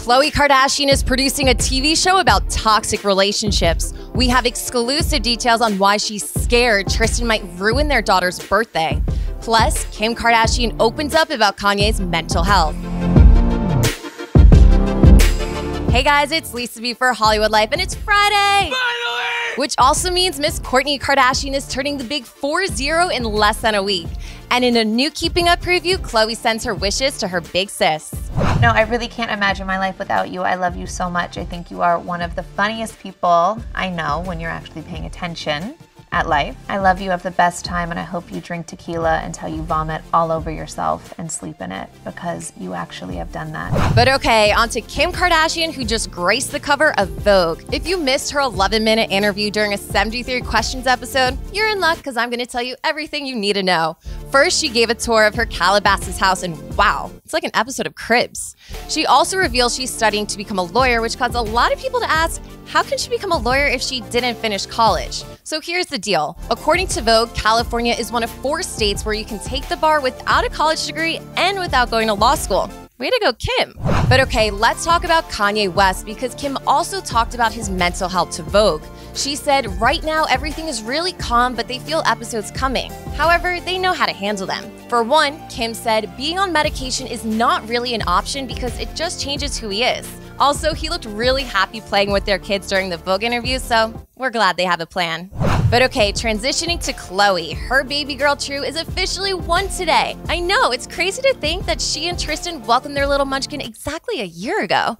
Khloe Kardashian is producing a TV show about toxic relationships. We have exclusive details on why she's scared Tristan might ruin their daughter's birthday. Plus, Kim Kardashian opens up about Kanye's mental health. Hey guys, it's Lisa B for Hollywood Life, and it's Friday! Finally! Which also means Miss Kourtney Kardashian is turning the big 4-0 in less than a week. And in a new Keeping Up preview, Khloe sends her wishes to her big sis. No, I really can't imagine my life without you. I love you so much. I think you are one of the funniest people I know when you're actually paying attention at life. I love you, have the best time, and I hope you drink tequila until you vomit all over yourself and sleep in it, because you actually have done that. But okay, on to Kim Kardashian, who just graced the cover of Vogue. If you missed her 11-minute interview during a 73 Questions episode, you're in luck, because I'm gonna tell you everything you need to know. First, she gave a tour of her Calabasas house, and wow, it's like an episode of Cribs. She also revealed she's studying to become a lawyer, which caused a lot of people to ask, how can she become a lawyer if she didn't finish college? So here's the deal. According to Vogue, California is one of 4 states where you can take the bar without a college degree and without going to law school. Way to go, Kim. But okay, let's talk about Kanye West, because Kim also talked about his mental health to Vogue. She said, right now everything is really calm, but they feel episodes coming. However, they know how to handle them. For one, Kim said, being on medication is not really an option because it just changes who he is. Also, he looked really happy playing with their kids during the Vogue interview, so we're glad they have a plan. But okay, transitioning to Khloe, her baby girl True is officially one today. I know, it's crazy to think that she and Tristan welcomed their little munchkin exactly a year ago.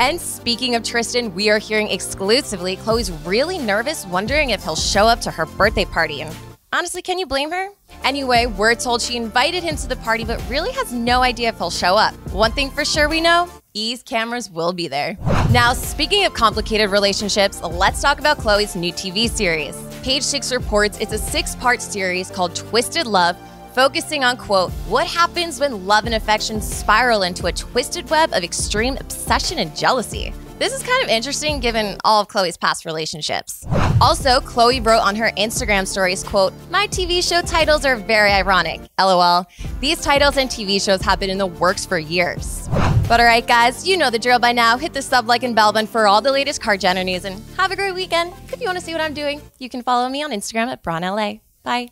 And speaking of Tristan, we are hearing exclusively Khloe's really nervous, wondering if he'll show up to her birthday party. And honestly, can you blame her? Anyway, we're told she invited him to the party, but really has no idea if he'll show up. One thing for sure we know, E!'s cameras will be there. Now, speaking of complicated relationships, let's talk about Khloe's new TV series. Page Six reports it's a 6-part series called Twisted Love, focusing on, quote, what happens when love and affection spiral into a twisted web of extreme obsession and jealousy. This is kind of interesting given all of Khloe's past relationships. Also, Khloe wrote on her Instagram stories, quote, my TV show titles are very ironic, LOL. These titles and TV shows have been in the works for years. But all right, guys, you know the drill by now. Hit the sub, like, and bell button for all the latest Kardashian news, and have a great weekend. If you want to see what I'm doing, you can follow me on Instagram at BraunLA. Bye.